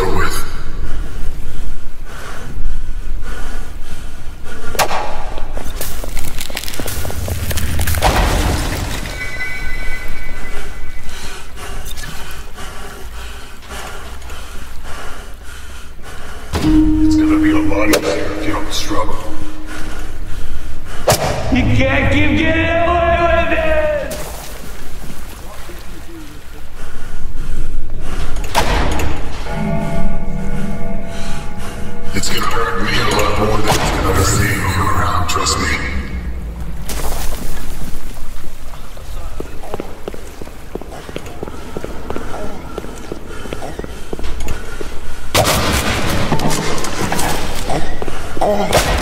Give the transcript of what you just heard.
over with. It's gonna be a lot easier if you don't struggle. You can't keep getting away with it! It's gonna hurt me a lot more than it's gonna hurt seeing you around, trust me. Oh.